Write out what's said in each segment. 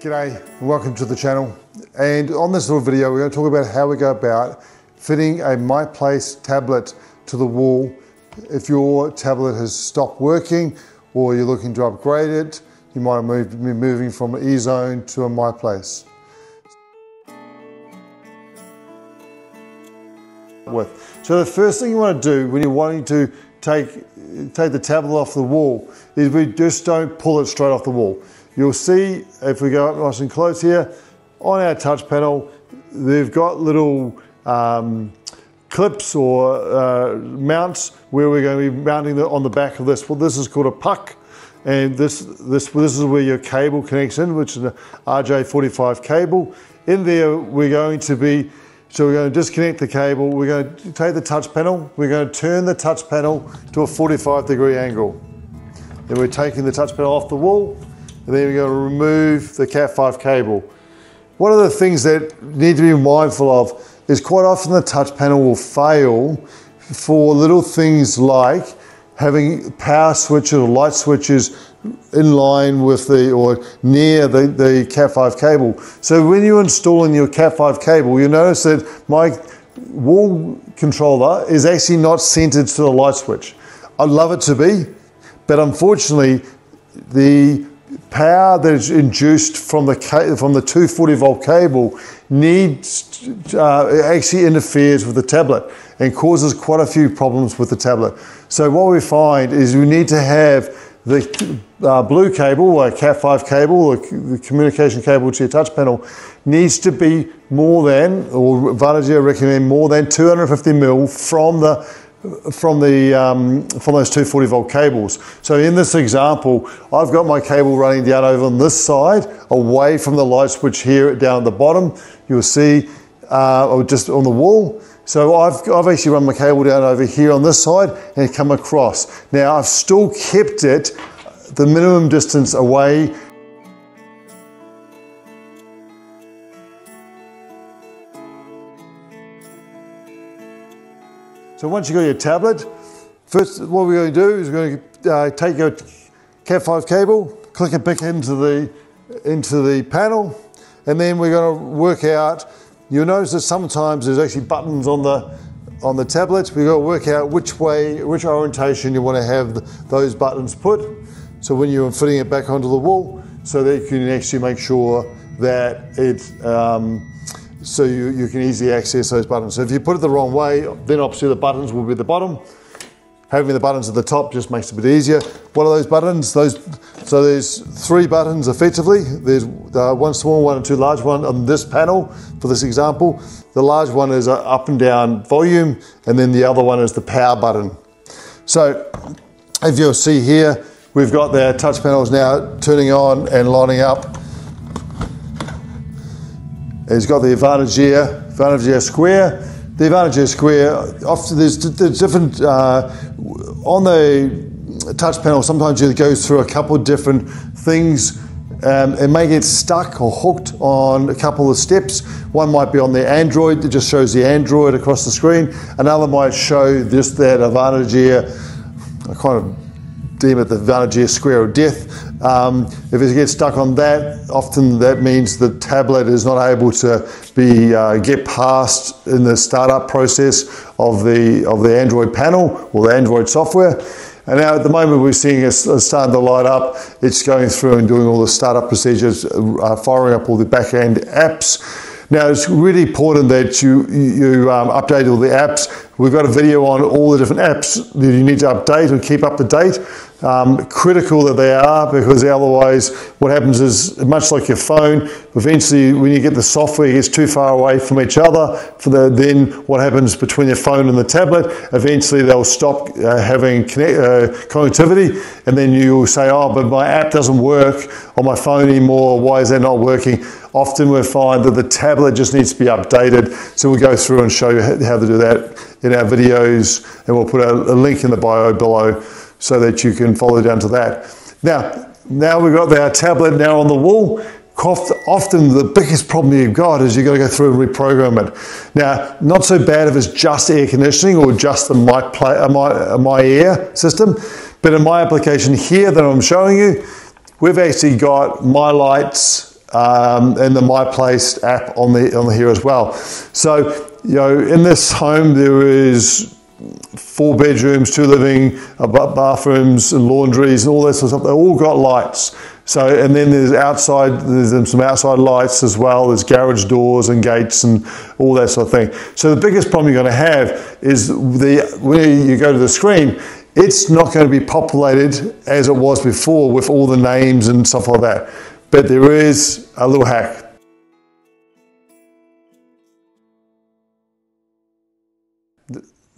G'day and welcome to the channel, and on this little video we're going to talk about how we go about fitting a MyPlace tablet to the wall if your tablet has stopped working or you're looking to upgrade it. You might have been moving from eZone to a MyPlace. So the first thing you want to do when you're wanting to take the tablet off the wall is we just don't pull it straight off the wall. You'll see, if we go up nice and close here, on our touch panel, they've got little clips or mounts where we're going to be mounting on the back of this. Well, this is called a puck, and this is where your cable connects in, which is an RJ45 cable. In there, we're going to disconnect the cable, we're going to take the touch panel, we're going to turn the touch panel to a 45-degree angle. Then we're taking the touch panel off the wall, and then we're going to remove the Cat5 cable. One of the things that you need to be mindful of is quite often the touch panel will fail for little things like having power switches or light switches in line with near the Cat5 cable. So when you're installing your Cat5 cable, you notice that my wall controller is actually not centered to the light switch. I'd love it to be, but unfortunately the power that is induced from the 240-volt cable actually interferes with the tablet and causes quite a few problems with the tablet. So what we find is we need to have the blue cable, or Cat5 cable, or the communication cable to your touch panel, needs to be more than, or Advantage Air recommend more than 250mm from those 240-volt cables. So in this example, I've got my cable running down over on this side, away from the light switch here down at the bottom. You'll see, or just on the wall. So I've actually run my cable down over here on this side and come across. Now I've still kept it the minimum distance away. So once you've got your tablet, first what we're going to do is we're going to take your Cat5 cable, click it back into the panel, and then we're going to work out. You'll notice that sometimes there's actually buttons on the tablets. We've got to work out which orientation you want to have those buttons put. So when you're fitting it back onto the wall, so that you can actually make sure that it's so you can easily access those buttons. So if you put it the wrong way, then obviously the buttons will be at the bottom. Having the buttons at the top just makes it a bit easier. What are those buttons? So there's three buttons effectively. There's one small one and two large ones on this panel for this example. The large one is up and down volume, and then the other one is the power button. So if you'll see here, we've got their touch panels now turning on and lining up. It's got the Advantage Air square. The Advantage Air square, often there's different, on the touch panel, sometimes it goes through a couple of different things. It may get stuck or hooked on a couple of steps. One might be on the Android, that just shows the Android across the screen. Another might show just that Advantage Air, I kind of deem it the Advantage Air square of death. If it gets stuck on that, often that means the tablet is not able to be get past in the startup process of the Android panel or the Android software. And now at the moment we're seeing it's starting to light up. It's going through and doing all the startup procedures, firing up all the back-end apps. Now it's really important that you update all the apps. We've got a video on all the different apps that you need to update and keep up to date. Critical that they are, because otherwise what happens is, much like your phone, eventually when you get the software, it gets too far away from each other. Then what happens between your phone and the tablet, eventually they'll stop having connectivity, and then you'll say, oh, but my app doesn't work on my phone anymore, why is that not working? Often we find that the tablet just needs to be updated, so we'll go through and show you how to do that in our videos, and we'll put a link in the bio below so that you can follow down to that. Now we've got our tablet now on the wall. Often the biggest problem you've got is you've got to go through and reprogram it. Now, not so bad if it's just air conditioning or just the MyAir system, but in my application here that I'm showing you, we've actually got MyLights and the MyPlace app on the here as well. So, you know, in this home there is 4 bedrooms, 2 living, bathrooms and laundries and all that sort of stuff. They all got lights. So, and then there's outside, there's some outside lights as well. There's garage doors and gates and all that sort of thing. So the biggest problem you're going to have is where you go to the screen, it's not going to be populated as it was before with all the names and stuff like that. But there is a little hack.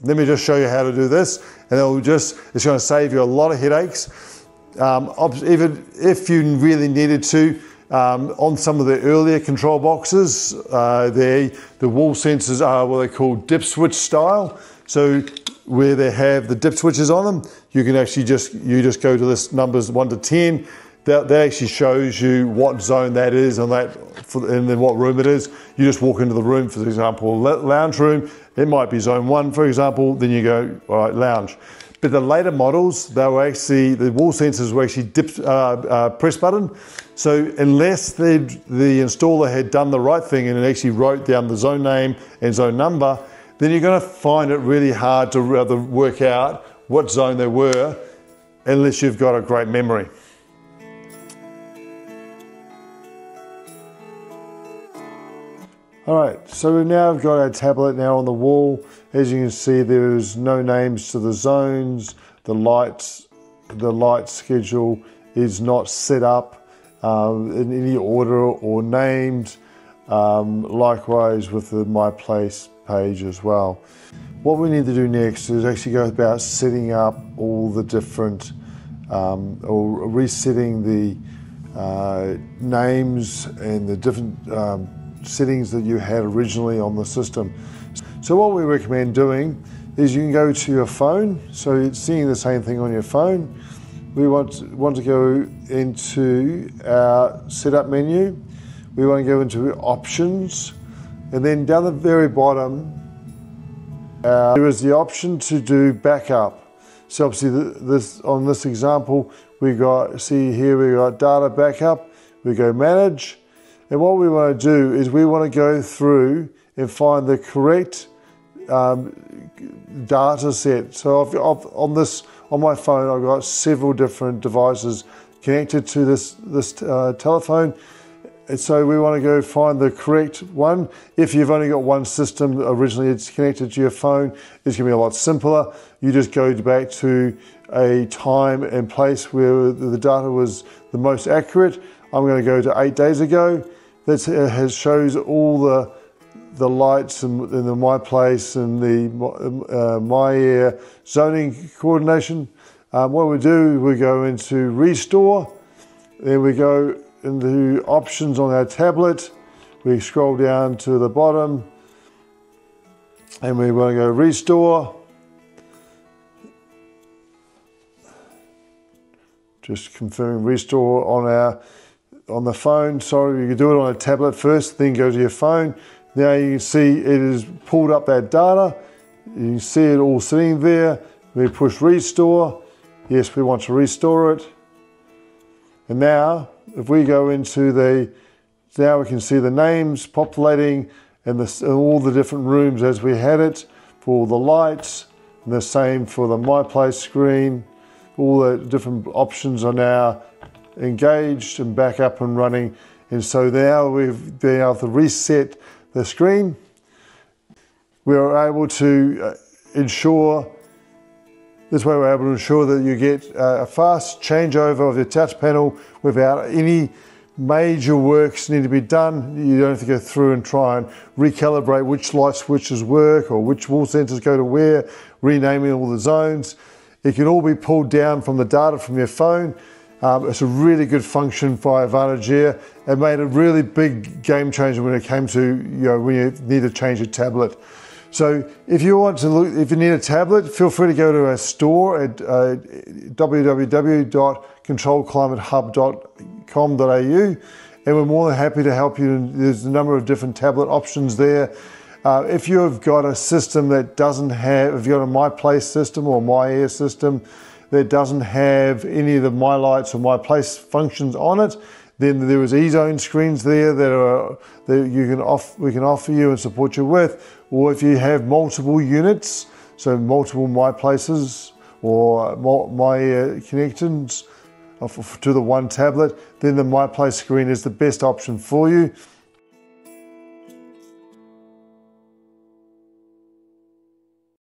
Let me just show you how to do this, and it'll just, it's going to save you a lot of headaches. Even if you really needed to, on some of the earlier control boxes, the wall sensors are what they call dip switch style. So where they have the dip switches on them, you can actually just, you just go to this numbers 1 to 10. That actually shows you what zone that is and that, and then what room it is. You just walk into the room, for example, lounge room. It might be zone 1, for example. Then you go, all right, lounge. But the later models, they were actually, the wall sensors were actually press button. So unless the installer had done the right thing and it actually wrote down the zone name and zone number, then you're going to find it really hard to work out what zone they were, unless you've got a great memory. All right, so we've now got our tablet now on the wall. As you can see, there's no names to the zones. The light schedule is not set up in any order or named. Likewise with the MyPlace page as well. What we need to do next is actually go about setting up all the different, or resetting the names and the different settings that you had originally on the system. So what we recommend doing is you can go to your phone. So it's seeing the same thing on your phone. We want to go into our setup menu. We want to go into options, and then down the very bottom there is the option to do backup. So obviously this, on this example, we got, see here we got data backup. We go manage. And what we want to do is we want to go through and find the correct data set. So on my phone, I've got several different devices connected to this telephone. And so we want to go find the correct one. If you've only got one system, originally it's connected to your phone, it's going to be a lot simpler. You just go back to a time and place where the data was the most accurate. I'm going to go to 8 days ago. That shows all the lights in the MyPlace and the MyAir zoning coordination. What we do, we go into restore. Then we go into options on our tablet. We scroll down to the bottom and we want to go restore. Just confirming restore on our, on the phone. Sorry, you can do it on a tablet first, then go to your phone. Now you can see it has pulled up that data. You can see it all sitting there. We push restore. Yes, we want to restore it. And now, if we go into the, now we can see the names populating and all the different rooms as we had it for all the lights, and the same for the MyPlace screen. All the different options are now engaged and back up and running. And so now we've been able to reset the screen. We are able to ensure, this way we're able to ensure that you get a fast changeover of your touch panel without any major works need to be done. You don't have to go through and try and recalibrate which light switches work or which wall sensors go to where, renaming all the zones. It can all be pulled down from the data from your phone. It's a really good function for Advantage Air. It made a really big game changer when it came to, you know, when you need to change a tablet. So if you want to look, if you need a tablet, feel free to go to our store at www.controlclimatehub.com.au, and we're more than happy to help you. There's a number of different tablet options there. If you have got a system that doesn't have, if you've got a MyPlace system or MyAir system that doesn't have any of the MyLights or MyPlace functions on it, Then there was eZone screens there that we can offer you and support you with. Or if you have multiple units, so multiple MyPlaces or MyAir connections to the one tablet, then the MyPlace screen is the best option for you.